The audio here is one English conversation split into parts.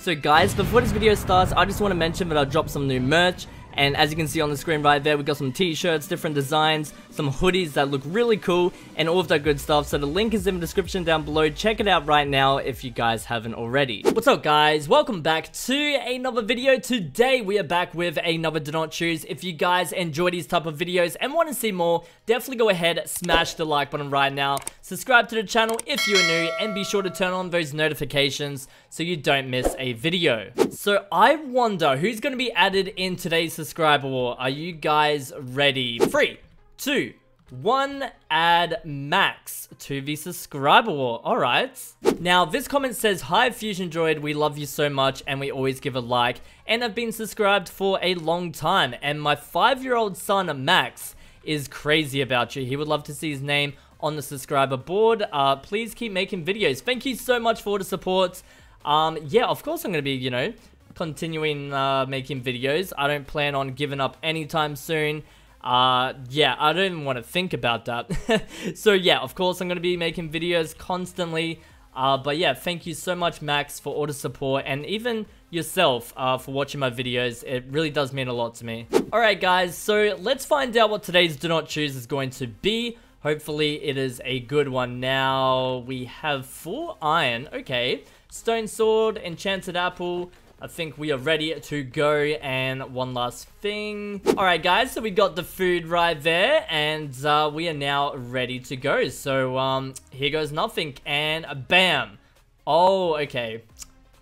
So guys, before this video starts, I just want to mention that I dropped some new merch. And as you can see on the screen right there, we got some t-shirts, different designs, some hoodies that look really cool, and all of that good stuff. So the link is in the description down below. Check it out right now if you guys haven't already. What's up guys? Welcome back to another video. Today we are back with another Do Not Choose. If you guys enjoy these type of videos and want to see more, definitely go ahead, smash the like button right now. Subscribe to the channel if you're new, and be sure to turn on those notifications so you don't miss a video. So I wonder who's going to be added in today's subscriber war. Are you guys ready? 3, 2, 1, add Max to the subscriber war. All right. Now this comment says, "Hi Fusion Droid, we love you so much and we always give a like and have been subscribed for a long time. And my 5-year-old son Max is crazy about you. He would love to see his name on the subscriber board. Please keep making videos." Thank you so much for the support. Yeah, of course I'm gonna be, you know, continuing making videos. I don't plan on giving up anytime soon. Yeah, I don't even want to think about that. So yeah, of course I'm going to be making videos constantly. But yeah, thank you so much Max for all the support, and even yourself for watching my videos. It really does mean a lot to me. Alright guys, so let's find out what today's Do Not Choose is going to be. Hopefully it is a good one. Now we have 4 iron. Okay. Stone sword, enchanted apple. I think we are ready to go, and one last thing. Alright guys, so we got the food right there, and we are now ready to go. So here goes nothing, and bam. Oh, okay.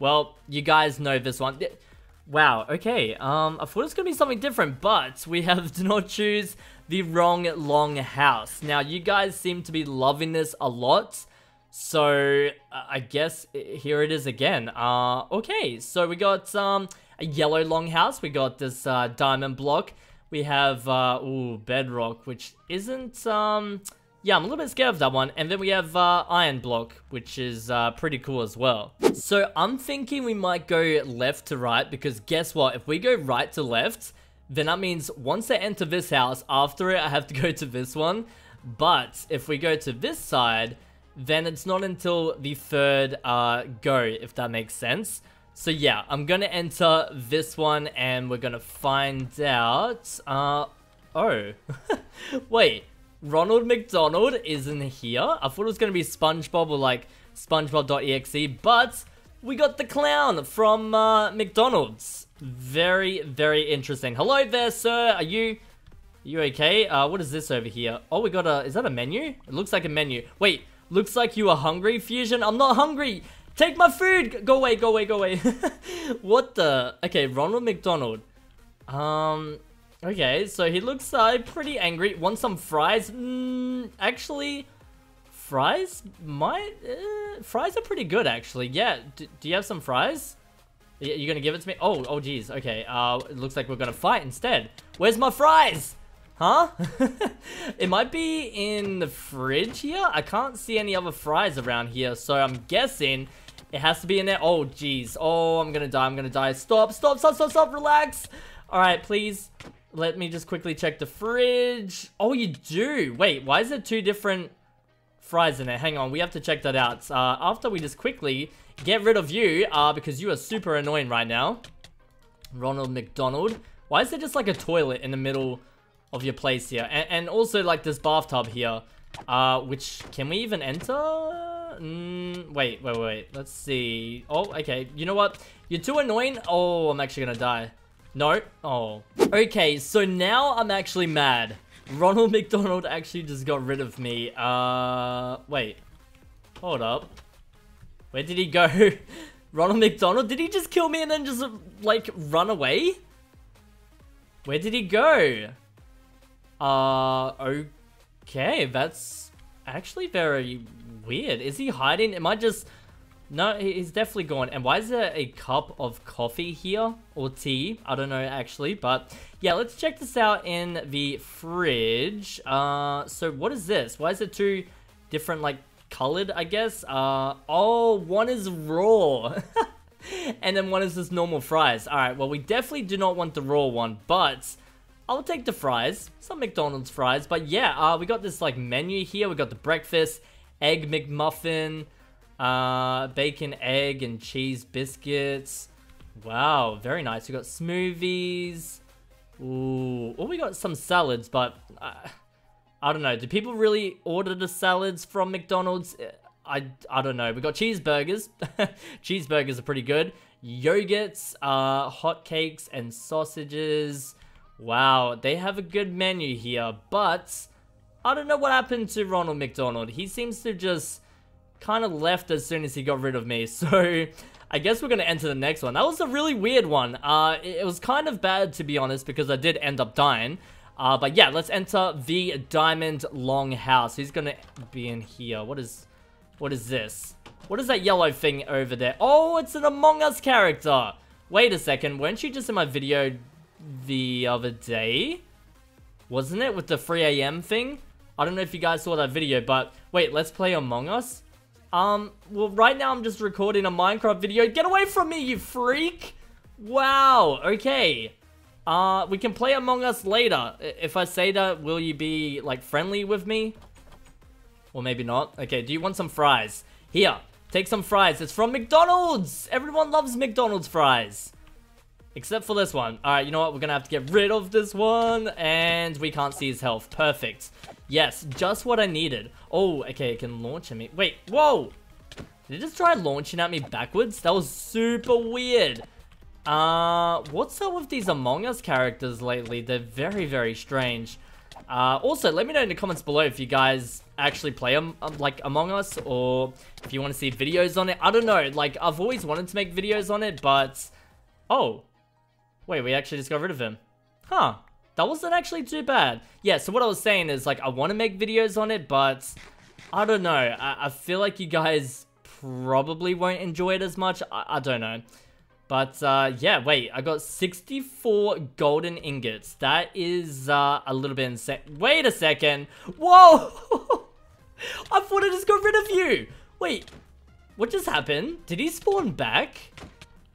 Well, you guys know this one. Wow, okay. I thought it was gonna be something different, but we have Do Not Choose the Wrong Long House. Now, you guys seem to be loving this a lot. So, I guess here it is again. Okay, so we got a yellow longhouse. We got this diamond block. We have, ooh, bedrock, which isn't, yeah, I'm a little bit scared of that one. And then we have iron block, which is pretty cool as well. So, I'm thinking we might go left to right, because guess what? If we go right to left, then that means once I enter this house, after it, I have to go to this one. But if we go to this side, then it's not until the third go, if that makes sense. So yeah, I'm gonna enter this one, and we're gonna find out. Oh, wait, Ronald McDonald isn't here. I thought it was gonna be SpongeBob or like SpongeBob.exe, but we got the clown from McDonald's. Very, very interesting. Hello there, sir. Are you okay? What is this over here? Oh, we got a. Is that a menu? It looks like a menu. Wait. Looks like you are hungry, Fusion. I'm not hungry. Take my food. Go away, go away, go away. What the? Okay, Ronald McDonald. Okay, so he looks pretty angry. Want some fries? Actually, fries might... fries are pretty good, actually. Yeah, do you have some fries? You're gonna give it to me? Oh geez. Okay, it looks like we're gonna fight instead. Where's my fries? Huh? It might be in the fridge here. I can't see any other fries around here, so I'm guessing it has to be in there. Oh, jeez. Oh, I'm gonna die. I'm gonna die. Stop, stop, stop, stop, stop. Relax. All right, please. Let me just quickly check the fridge. Oh, you do. Wait, why is there 2 different fries in there? Hang on. We have to check that out. After we just quickly get rid of you, because you are super annoying right now. Ronald McDonald. Why is there just like a toilet in the middle of your place here, and also like this bathtub here, which can we even enter? Wait, let's see. Oh, okay, you know what, you're too annoying. Oh, I'm actually gonna die. No. Oh, okay, so now I'm actually mad. Ronald McDonald actually just got rid of me. Wait, hold up, where did he go? Ronald McDonald, did he just kill me and then just like run away? Where did he go? Okay, that's actually very weird. Is he hiding? Am I just... No, he's definitely gone. And why is there a cup of coffee here? Or tea? I don't know, actually. But, yeah, let's check this out in the fridge. So what is this? Why is it 2 different, like, colored, I guess? Oh, one is raw. And then one is just normal fries. Alright, well, we definitely do not want the raw one, but... I'll take the fries, some McDonald's fries, but yeah, we got this like menu here. We got the breakfast, egg McMuffin, Bacon, egg, and cheese biscuits. Wow, very nice. We got smoothies. Ooh, oh, we got some salads, but I don't know. Do people really order the salads from McDonald's? I don't know. We got cheeseburgers. Cheeseburgers are pretty good. Yogurts, hotcakes, and sausages. Wow, they have a good menu here, but I don't know what happened to Ronald McDonald. He seems to just kind of left as soon as he got rid of me, so I guess we're going to enter the next one. That was a really weird one. It was kind of bad, to be honest, because I did end up dying. But yeah, let's enter the Diamond Long House. Who's going to be in here? What is this? What is that yellow thing over there? Oh, it's an Among Us character. Wait a second. Weren't you just in my video the other day? Wasn't it? With the 3 a.m. thing? I don't know if you guys saw that video, but wait, let's play Among Us. Well, right now I'm just recording a Minecraft video. Get away from me, you freak! Wow, okay. We can play Among Us later. If I say that, will you be, like, friendly with me? Or maybe not. Okay, do you want some fries? Here, take some fries. It's from McDonald's! Everyone loves McDonald's fries. Except for this one. Alright, you know what? We're gonna have to get rid of this one. And we can't see his health. Perfect. Yes, just what I needed. Oh, okay, it can launch at me. Wait, whoa! Did it just try launching at me backwards? That was super weird. What's up with these Among Us characters lately? They're very, very strange. Also, let me know in the comments below if you guys actually play like Among Us, or if you want to see videos on it. I don't know, like, I've always wanted to make videos on it, but... Oh. Wait, we actually just got rid of him. Huh. That wasn't actually too bad. Yeah, so what I was saying is, like, I want to make videos on it, but I don't know. I feel like you guys probably won't enjoy it as much. I don't know. But, yeah, wait. I got 64 golden ingots. That is a little bit insane. Wait a second. Whoa! I thought I just got rid of you. Wait. What just happened? Did he spawn back?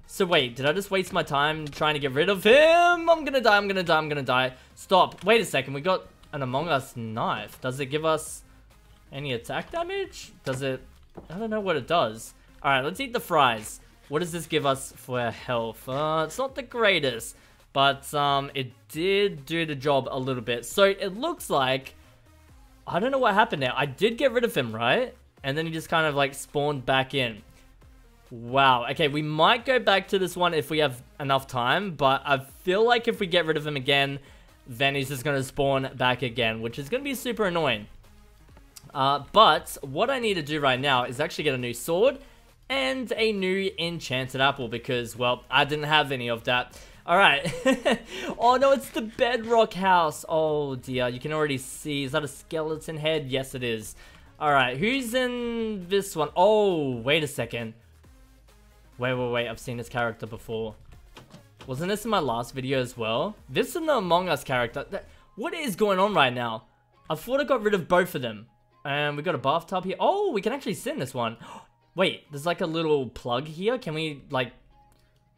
So wait, did I just waste my time trying to get rid of him? I'm gonna die, I'm gonna die, I'm gonna die. Stop. Wait a second, we got an Among Us knife. Does it give us any attack damage? Does it... I don't know what it does. Alright, let's eat the fries. What does this give us for health? It's not the greatest, but it did do the job a little bit. So it looks like... I don't know what happened there. I did get rid of him, right? And then he just kind of like spawned back in. Wow, okay, we might go back to this one if we have enough time, but I feel like if we get rid of him again, then he's just going to spawn back again, which is going to be super annoying. But what I need to do right now is actually get a new sword and a new enchanted apple because, well, I didn't have any of that. Alright. Oh no, it's the bedrock house. Oh dear, you can already see. Is that a skeleton head? Yes, it is. Alright, who's in this one? Oh, wait a second. Wait, I've seen this character before. Wasn't this in my last video as well? This and the Among Us character. What is going on right now? I thought I got rid of both of them. And we got a bathtub here. Oh, we can actually sit in this one. Wait, there's like a little plug here. Can we, like,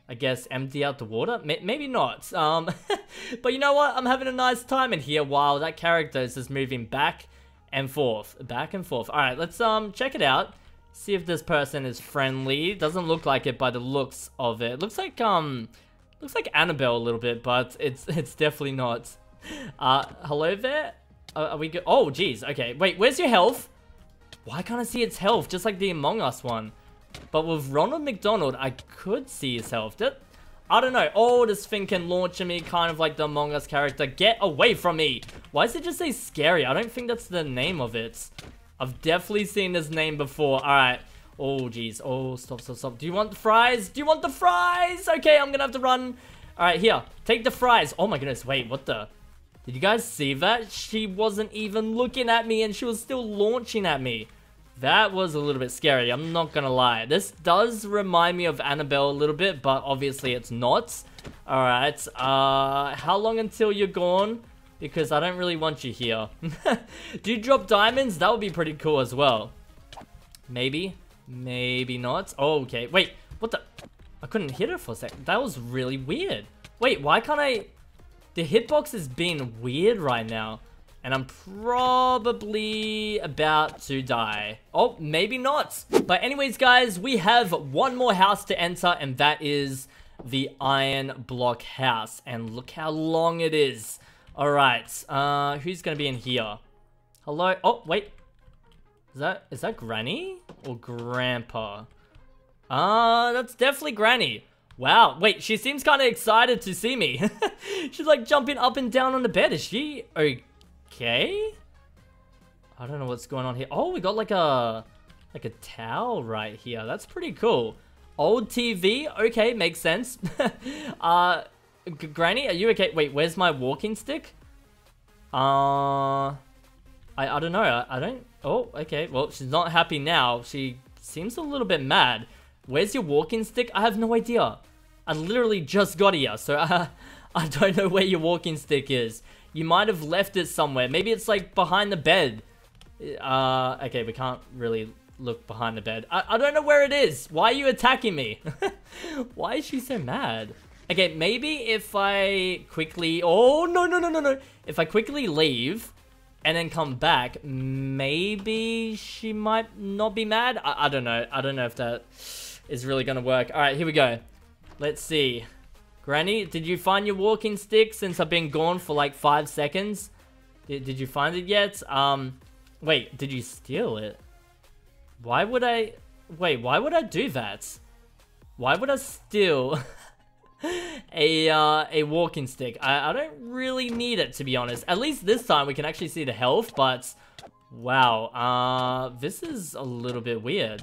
I guess, empty out the water? Maybe not. But you know what? I'm having a nice time in here while that character is just moving back and forth. Back and forth. Alright, let's check it out. See if this person is friendly. Doesn't look like it by the looks of it. Looks like Annabelle a little bit, but it's definitely not. Hello there? Are we good? Oh, geez. Okay, wait, where's your health? Why can't I see its health? Just like the Among Us one. But with Ronald McDonald, I could see his health. I don't know. Oh, this thing can launch at me, kind of like the Among Us character. Get away from me. Why does it just say scary? I don't think that's the name of it. I've definitely seen this name before. Alright. Oh, jeez. Oh, stop. Do you want the fries? Do you want the fries? Okay, I'm gonna have to run. Alright, here. Take the fries. Oh my goodness. Wait, what the? Did you guys see that? She wasn't even looking at me and she was still launching at me. That was a little bit scary. I'm not gonna lie. This does remind me of Annabelle a little bit, but obviously it's not. Alright. How long until you're gone? Because I don't really want you here. Do you drop diamonds? That would be pretty cool as well. Maybe. Maybe not. Oh, okay. Wait. What the? I couldn't hit her for a sec. That was really weird. Wait, why can't I? The hitbox has been weird right now. and I'm probably about to die. Oh, maybe not. But anyways, guys, we have one more house to enter, and that is the iron block house. And look how long it is. All right, who's gonna be in here? Hello? Oh, wait. Is that Granny or Grandpa? That's definitely Granny. Wow, wait, she seems kind of excited to see me. She's like jumping up and down on the bed. Is she okay? I don't know what's going on here. Oh, we got like a towel right here. That's pretty cool. Old TV. Okay, makes sense. Granny, are you okay? Wait, where's my walking stick? I don't know. I don't... Oh, okay. Well, she's not happy now. She seems a little bit mad. Where's your walking stick? I have no idea. I literally just got here, so I don't know where your walking stick is. You might have left it somewhere. Maybe it's like behind the bed. Okay, we can't really look behind the bed. I don't know where it is. Why are you attacking me? Why is she so mad? Okay, maybe if I quickly... Oh, no, no, no, no, no. If I quickly leave... and then come back, maybe she might not be mad. I don't know. I don't know if that is really gonna work. All right, here we go. Let's see. Granny, did you find your walking stick since I've been gone for like 5 seconds? Did you find it yet? Wait, did you steal it? Why would I... Wait, why would I do that? Why would I steal... a walking stick? I don't really need it, to be honest. At least this time we can actually see the health, but wow, this is a little bit weird.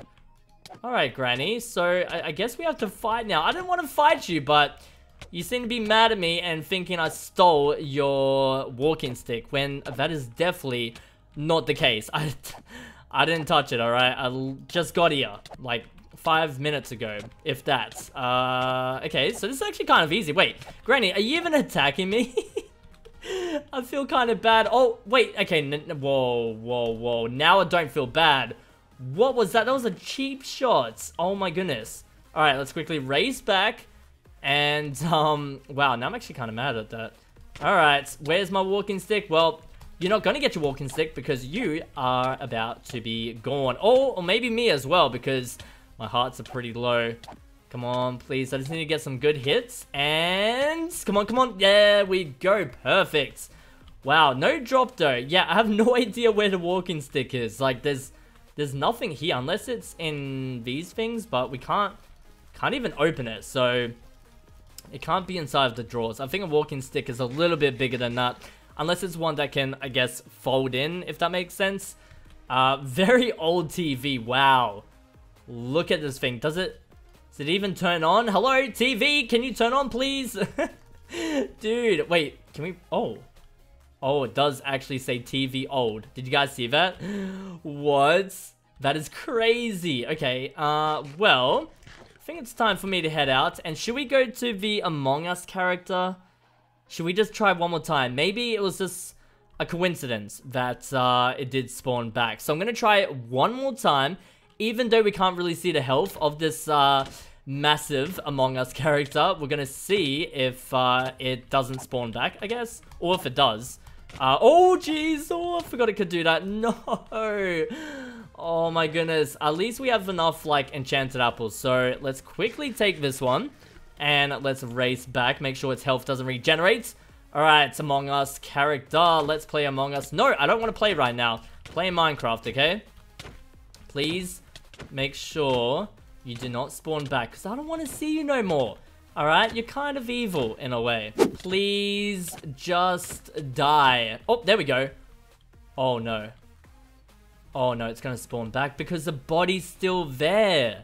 All right, Granny, so I guess we have to fight now. I didn't want to fight you, but you seem to be mad at me and thinking I stole your walking stick, when that is definitely not the case. I didn't touch it, all right? I just got here, like 5 minutes ago, if that. Okay, so this is actually kind of easy. Wait, Granny, are you even attacking me? I feel kind of bad. Oh, wait, okay, whoa, whoa, whoa. Now I don't feel bad. What was that? That was a cheap shot. Oh my goodness. All right, let's quickly race back. And, wow, now I'm actually kind of mad at that. All right, where's my walking stick? Well, you're not going to get your walking stick because you are about to be gone. Oh, or maybe me as well, because... my hearts are pretty low. Come on, please. I just need to get some good hits. And come on, come on. There we go. Perfect. Wow, no drop though. Yeah, I have no idea where the walking stick is. Like, there's nothing here unless it's in these things. But we can't even open it. So it can't be inside of the drawers. I think a walking stick is a little bit bigger than that, unless it's one that can, I guess, fold in, if that makes sense. Very old TV. Wow. Look at this thing. Does it even turn on? Hello, TV, can you turn on, please? Dude, wait, can we... Oh, it does actually say TV old. Did you guys see that? What? That is crazy. Okay, well, I think it's time for me to head out. And should we go to the Among Us character? Should we just try one more time? Maybe it was just a coincidence that it did spawn back. So I'm going to try it one more time. Even though we can't really see the health of this massive Among Us character, we're going to see if it doesn't spawn back, I guess. Or if it does. Oh, jeez. Oh, I forgot it could do that. No. Oh, my goodness. At least we have enough, like, enchanted apples. So let's quickly take this one. And let's race back. Make sure its health doesn't regenerate. All right. It's Among Us character. Let's play Among Us. No, I don't want to play right now. Play Minecraft, okay? Please. Make sure you do not spawn back, because I don't want to see you no more. All right? You're kind of evil in a way. Please just die. Oh, there we go. Oh, no. Oh, no. It's going to spawn back because the body's still there.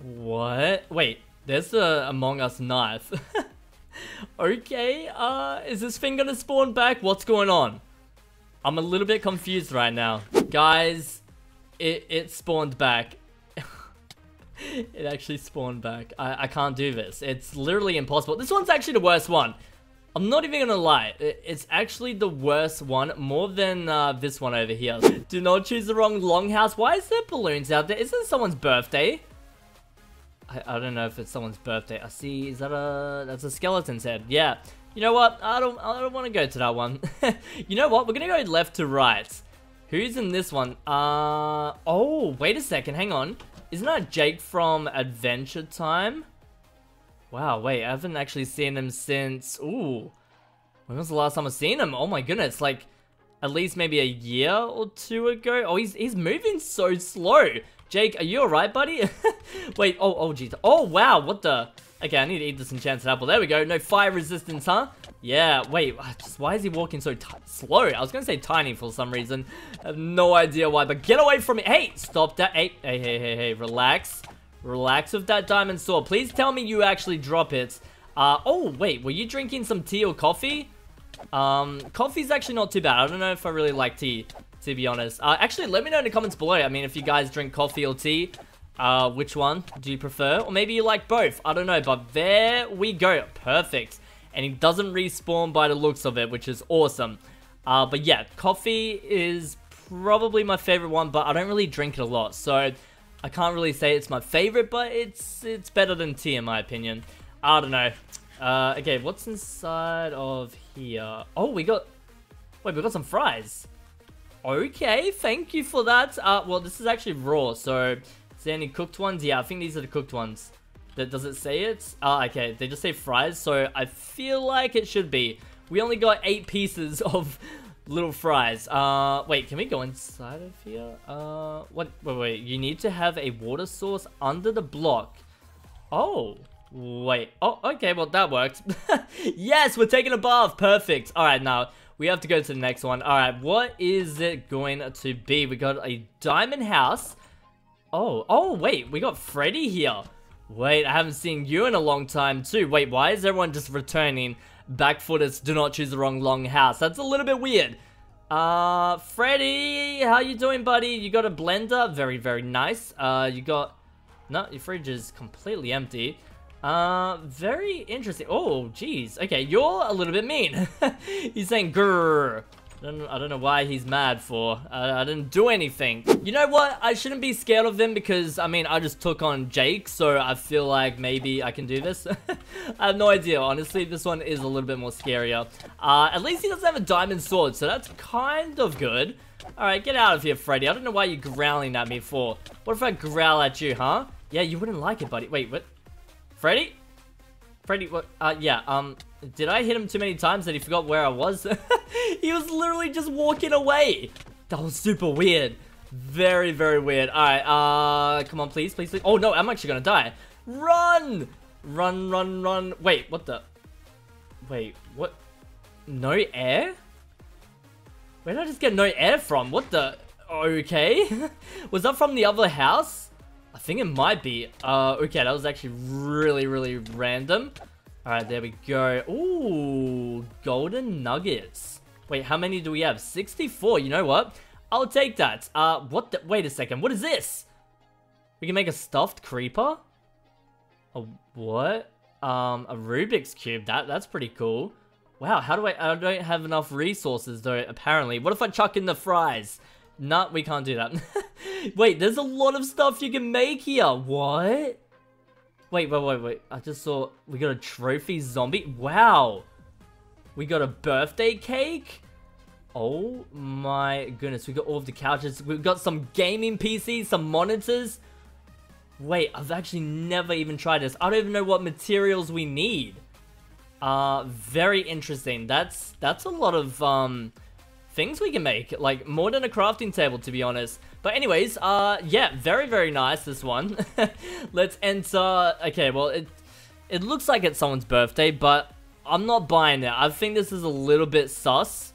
What? Wait. There's the Among Us knife. Okay. Is this thing going to spawn back? What's going on? I'm a little bit confused right now. Guys... It spawned back. It actually spawned back. I can't do this. It's literally impossible. This one's actually the worst one. I'm not even gonna lie. It's actually the worst one, more than this one over here. Do not choose the wrong longhouse. Why is there balloons out there? Isn't it someone's birthday? I don't know if it's someone's birthday. I see. That's a skeleton's head. Yeah. You know what? I don't want to go to that one. You know what? We're going to go left to right. Who's in this one? Oh, wait a second. Hang on. Isn't that Jake from Adventure Time? Wow, wait. I haven't actually seen him since... Ooh. When was the last time I've seen him? Oh my goodness. Like, at least maybe a year or two ago. Oh, he's moving so slow. Jake, are you alright, buddy? Wait. Oh, geez. Oh, wow. What the... Okay, I need to eat this enchanted apple. There we go. No fire resistance, huh? Yeah, wait. Just why is he walking so slow? I was going to say tiny for some reason. I have no idea why, but get away from me. Hey, stop that. Hey. Relax. Relax with that diamond sword. Please tell me you actually drop it. Oh, wait. Were you drinking some tea or coffee? Coffee's actually not too bad. I don't know if I really like tea, to be honest. Actually, let me know in the comments below. I mean, if you guys drink coffee or tea... which one do you prefer? Or maybe you like both. I don't know, but there we go. Perfect. And he doesn't respawn by the looks of it, which is awesome. But yeah, coffee is probably my favorite one, but I don't really drink it a lot. So I can't really say it's my favorite, but it's better than tea in my opinion. I don't know. Okay, what's inside of here? Oh, we got some fries. Okay, thank you for that. Well, this is actually raw, so... Is there any cooked ones? Yeah, I think these are the cooked ones. Does it say it? Okay. They just say fries, so I feel like it should be. We only got 8 pieces of little fries. Wait, can we go inside of here? Wait. You need to have a water source under the block. Oh, wait. Oh, okay. Well, that worked. Yes, we're taking a bath. Perfect. All right, now we have to go to the next one. All right, what is it going to be? We got a diamond house. Oh, wait, we got Freddy here. Wait, I haven't seen you in a long time, too. Wait, why is everyone just returning back for this do not choose the wrong long house? That's a little bit weird. Freddy, how you doing, buddy? You got a blender? Very, very nice. You got... No, your fridge is completely empty. Very interesting. Oh, geez. Okay, you're a little bit mean. He's saying grrr. I don't know why he's mad for. I didn't do anything. You know what? I shouldn't be scared of them because, I mean, I just took on Jake, so I feel like maybe I can do this. I have no idea. Honestly, this one is a little bit more scarier. At least he doesn't have a diamond sword, so that's kind of good. Alright, get out of here, Freddy. I don't know why you're growling at me for. What if I growl at you, huh? Yeah, you wouldn't like it, buddy. Wait, what? Freddy? Freddy, what? Yeah, did I hit him too many times that he forgot where I was? He was literally just walking away. That was super weird. Very, very weird. Alright, come on, please, please, please. Oh, no, I'm actually gonna die. Run! Run, run, run. Wait, what the? Wait, what? No air? Where did I just get no air from? What the? Okay. Was that from the other house? I think it might be. Okay, that was actually really, really random. Alright, there we go. Ooh, golden nuggets. Wait, how many do we have? 64, you know what? I'll take that. What the? Wait a second, what is this? We can make a stuffed creeper? A what? A Rubik's Cube, that's pretty cool. Wow, how do I don't have enough resources though, apparently. What if I chuck in the fries? Nah, we can't do that. Wait, there's a lot of stuff you can make here. What? Wait. I just saw... We got a trophy zombie. Wow. We got a birthday cake. Oh my goodness. We got all of the couches. We've got some gaming PCs, some monitors. Wait, I've actually never even tried this. I don't even know what materials we need. Very interesting. That's a lot of, things we can make. Like, more than a crafting table, to be honest. But anyways, yeah, very, very nice, this one. Let's enter... Okay, well, it looks like it's someone's birthday, but I'm not buying it. I think this is a little bit sus.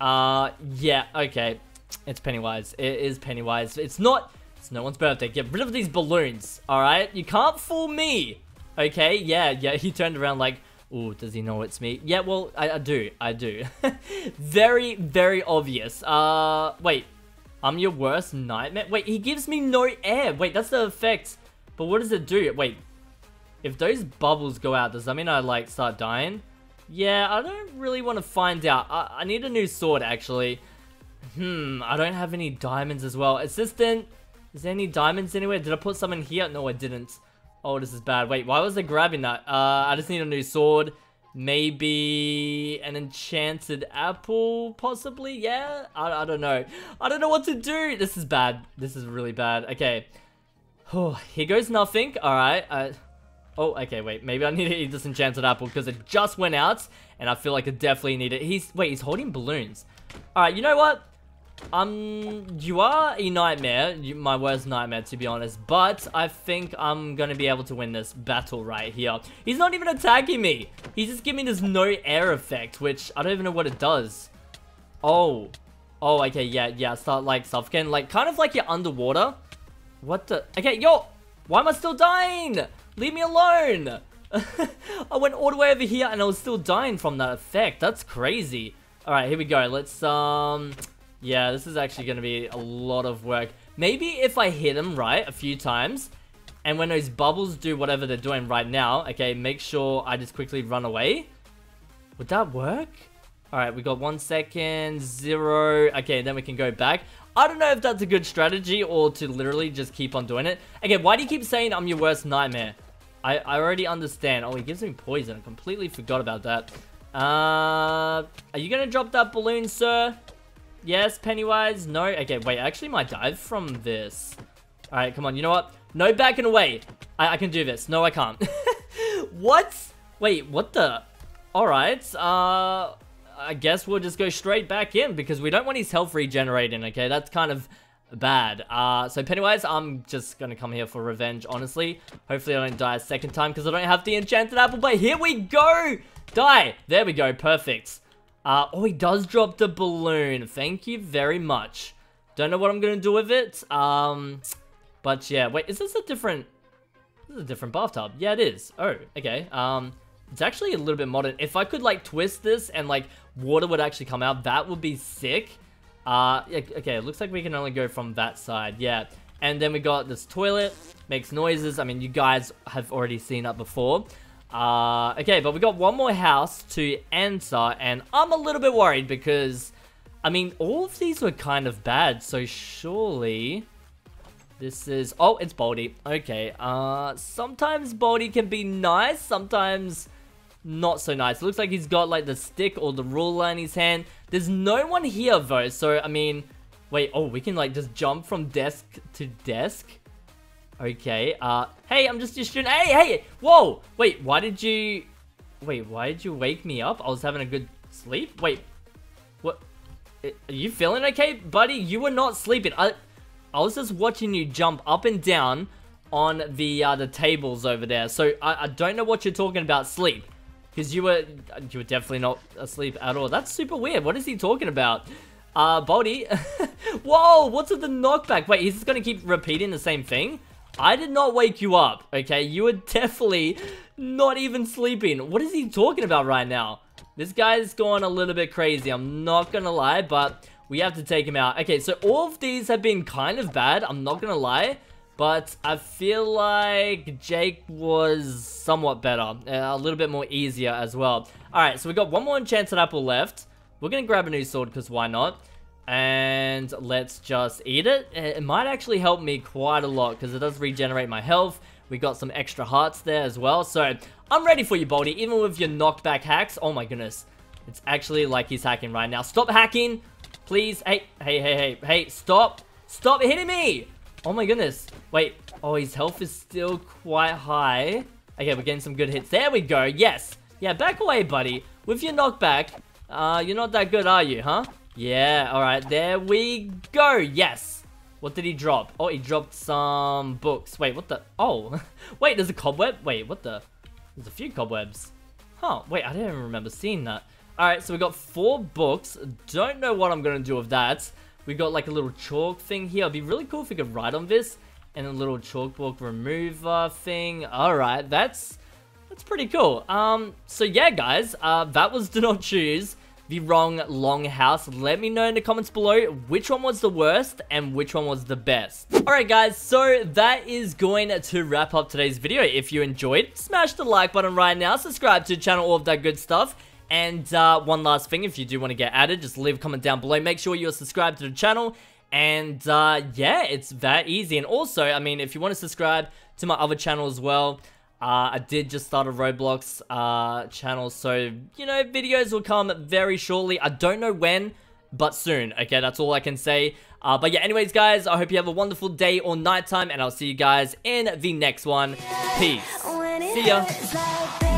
Yeah, okay. It's Pennywise. It is Pennywise. It's not... It's no one's birthday. Get rid of these balloons, alright? You can't fool me! Okay, yeah, he turned around like... Ooh, does he know it's me? Yeah, well, I do. Very, very obvious. Wait... I'm your worst nightmare? Wait, he gives me no air. Wait, that's the effect. But what does it do? Wait, if those bubbles go out, does that mean I, like, start dying? Yeah, I don't really want to find out. I need a new sword, actually. I don't have any diamonds as well. Assistant, is there any diamonds anywhere? Did I put some in here? No, I didn't. Oh, this is bad. Wait, why was I grabbing that? I just need a new sword. Maybe an enchanted apple, possibly? Yeah? I don't know. I don't know what to do. This is bad. This is really bad. Okay. Oh, here goes nothing. Alright. Oh, okay, wait. Maybe I need to eat this enchanted apple because it just went out. And I feel like I definitely need it. Wait, he's holding balloons. Alright, you know what? You are a nightmare. My worst nightmare, to be honest. But I think I'm gonna be able to win this battle right here. He's not even attacking me. He's just giving this no air effect, which I don't even know what it does. Oh. Oh, okay, yeah. Start, like, suffocating. Like, kind of like you're underwater. What the? Okay, yo! Why am I still dying? Leave me alone! I went all the way over here and I was still dying from that effect. That's crazy. Alright, here we go. Let's, yeah, this is actually going to be a lot of work. Maybe if I hit him right a few times, and when those bubbles do whatever they're doing right now, okay, make sure I just quickly run away. Would that work? Alright, we got 1 second, 0. Okay, then we can go back. I don't know if that's a good strategy or to literally just keep on doing it. Again, why do you keep saying I'm your worst nightmare? I already understand. Oh, he gives me poison. I completely forgot about that. Are you going to drop that balloon, sir? Yes, Pennywise. No. Okay, wait. I actually might dive from this. All right, come on. You know what? No backing away. I can do this. No, I can't. What? Wait, what the? All right. I guess we'll just go straight back in because we don't want his health regenerating, okay? That's kind of bad. So Pennywise, I'm just going to come here for revenge, honestly. Hopefully I don't die a second time because I don't have the enchanted apple, but here we go. Die. There we go. Perfect. Oh, he does drop the balloon. Thank you very much. Don't know what I'm going to do with it. But yeah, wait, is this a different... This is a different bathtub. Yeah, it is. Oh, okay. It's actually a little bit modern. If I could, like, twist this and, like, water would actually come out, that would be sick. Okay, it looks like we can only go from that side. Yeah. And then we got this toilet. Makes noises. I mean, you guys have already seen that before. Okay, but we got one more house to enter, and I'm a little bit worried because, I mean, all of these were kind of bad, so surely this is... Oh, it's Baldi. Okay, sometimes Baldi can be nice, sometimes not so nice. It looks like he's got, like, the stick or the ruler in his hand. There's no one here, though, so, I mean... Wait, oh, we can, like, just jump from desk to desk? Okay, hey, I'm just your student. Hey, whoa, wait, why did you wake me up? I was having a good sleep. Wait, what, are you feeling okay, buddy? You were not sleeping. I was just watching you jump up and down on the tables over there. So I don't know what you're talking about sleep, because you were definitely not asleep at all. That's super weird. What is he talking about? Baldi, whoa, what's with the knockback? Wait, he's just gonna keep repeating the same thing? I did not wake you up, okay? You were definitely not even sleeping. What is he talking about right now? This guy's gone a little bit crazy, I'm not gonna lie, but we have to take him out. Okay, so all of these have been kind of bad, I'm not gonna lie, but I feel like Jake was somewhat better, a little bit more easier as well. Alright, so we got one more enchanted apple left. We're gonna grab a new sword, because why not? And let's just eat it. It might actually help me quite a lot because it does regenerate my health. We got some extra hearts there as well. So I'm ready for you, Baldi, even with your knockback hacks. Oh my goodness. It's actually like he's hacking right now. Stop hacking, please. Hey, stop. Stop hitting me. Oh my goodness. Wait. Oh, his health is still quite high. Okay, we're getting some good hits. There we go. Yes. Yeah, back away, buddy. With your knockback, you're not that good, are you, huh? Yeah, alright, there we go, yes! What did he drop? Oh, he dropped some books. Wait, what the? Oh, wait, there's a cobweb? Wait, what the? There's a few cobwebs. Huh, wait, I don't even remember seeing that. Alright, so we got 4 books. Don't know what I'm gonna do with that. We got like a little chalk thing here. It'd be really cool if we could write on this. And a little chalkboard remover thing. Alright, that's pretty cool. So yeah, guys, that was Do Not Choose the wrong long house. Let me know in the comments below which one was the worst and which one was the best. Alright guys, so that is going to wrap up today's video. If you enjoyed, smash the like button right now, subscribe to the channel, all of that good stuff. And one last thing, if you do want to get added, just leave a comment down below. Make sure you're subscribed to the channel. And yeah, it's that easy. And also, I mean, if you want to subscribe to my other channel as well, I did just start a Roblox channel, so, you know, videos will come very shortly. I don't know when, but soon. Okay, that's all I can say. But yeah, anyways, guys, I hope you have a wonderful day or nighttime, and I'll see you guys in the next one. Peace. See ya.